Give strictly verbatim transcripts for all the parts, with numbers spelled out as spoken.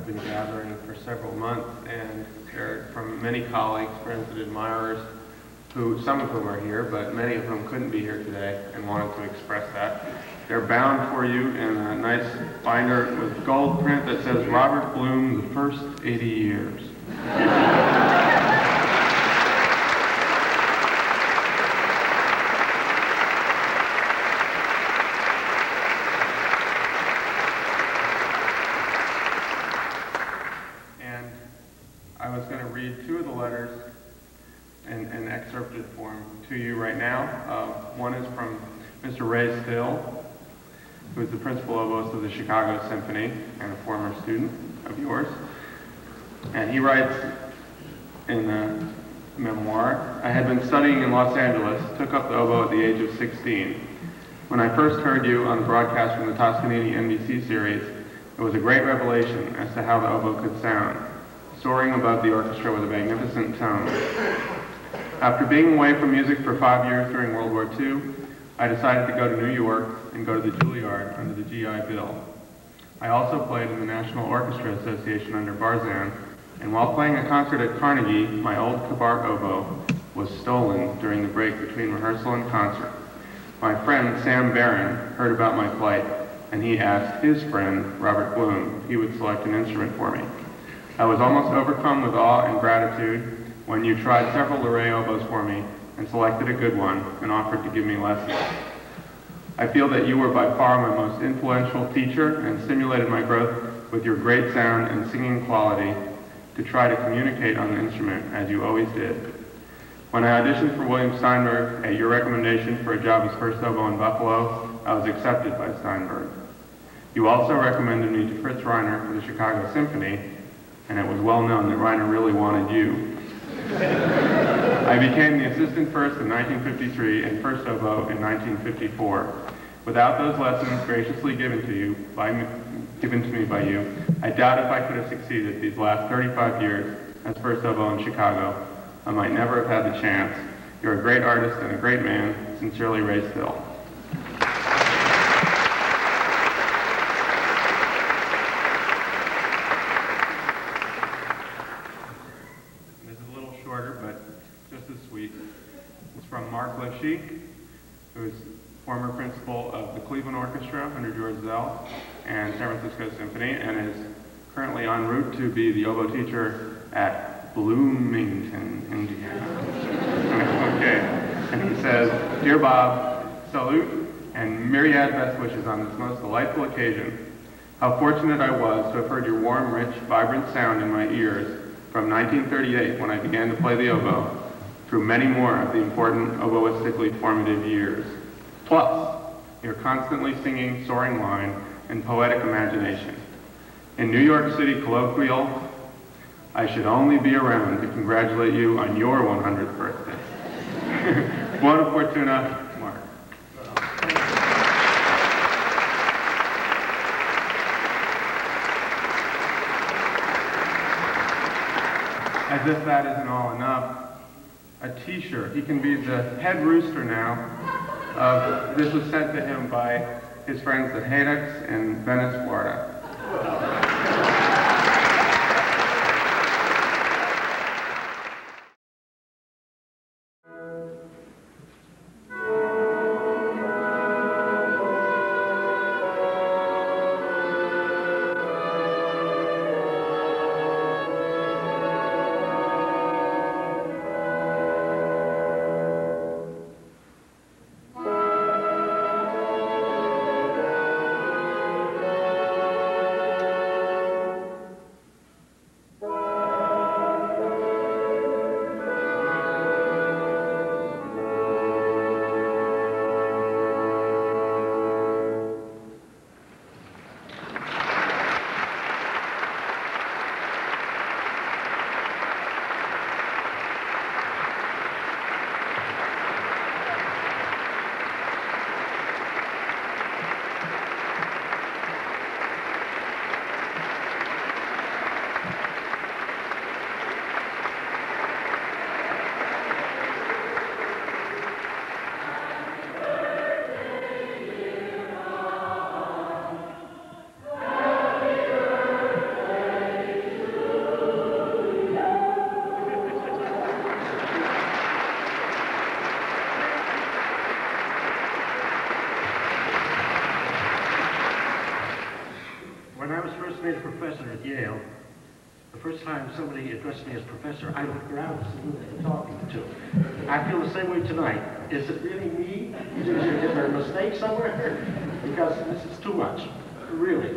I've been gathering for several months and heard from many colleagues, friends and admirers, who some of whom are here, but many of whom couldn't be here today and wanted to express that. They're bound for you in a nice binder with gold print that says Robert Bloom, the first eighty years. And I was going to read two of the letters in an excerpted form to you right now. Uh, one is from Mister Ray Still, who is the principal oboist of the Chicago Symphony and a former student of yours. And he writes in the memoir, I had been studying in Los Angeles, took up the oboe at the age of sixteen. When I first heard you on the broadcast from the Toscanini N B C series, it was a great revelation as to how the oboe could sound, soaring above the orchestra with a magnificent tone. After being away from music for five years during World War Two, I decided to go to New York and go to the Juilliard under the G I Bill. I also played in the National Orchestra Association under Barzan, and while playing a concert at Carnegie, my old Kabart oboe was stolen during the break between rehearsal and concert. My friend Sam Baron heard about my plight, and he asked his friend, Robert Bloom, if he would select an instrument for me. I was almost overcome with awe and gratitude when you tried several Lorée oboes for me and selected a good one and offered to give me lessons. I feel that you were by far my most influential teacher and stimulated my growth with your great sound and singing quality to try to communicate on the instrument, as you always did. When I auditioned for William Steinberg at your recommendation for a job as first oboe in Buffalo, I was accepted by Steinberg. You also recommended me to Fritz Reiner for the Chicago Symphony, and it was well known that Reiner really wanted you. I became the assistant first in nineteen fifty-three and first oboe in nineteen fifty-four. Without those lessons graciously given to you by me, given to me by you, I doubt if I could have succeeded these last thirty-five years as first oboe in Chicago. I might never have had the chance. You're a great artist and a great man. Sincerely, Ray Still. Who's former principal of the Cleveland Orchestra under George Zell and San Francisco Symphony, and is currently en route to be the oboe teacher at Bloomington, Indiana. Okay, and he says, Dear Bob, salute and myriad best wishes on this most delightful occasion. How fortunate I was to have heard your warm, rich, vibrant sound in my ears from nineteen thirty-eight when I began to play the oboe, through many more of the important oboistically formative years. Plus, your constantly singing, soaring line and poetic imagination. In New York City colloquial, I should only be around to congratulate you on your one hundredth birthday. Buona fortuna. As if that isn't all enough, a t-shirt. He can be the head rooster now. Uh, this was sent to him by his friends the Haydocks in Venice, Florida. at Yale, the first time somebody addressed me as professor, I looked around to see who they were talking to. I feel the same way tonight. Is it really me? Is there a mistake somewhere? Because this is too much, really.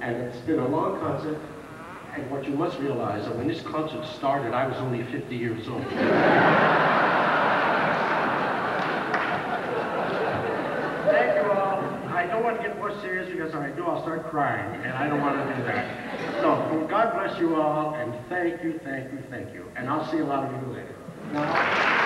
And it's been a long concert. And what you must realize that when this concert started, I was only fifty years old. Thank you all. I don't want to get more serious because if I do, I'll start crying, and I don't want to do that. So, well, God bless you all, and thank you, thank you, thank you. And I'll see a lot of you later. Now,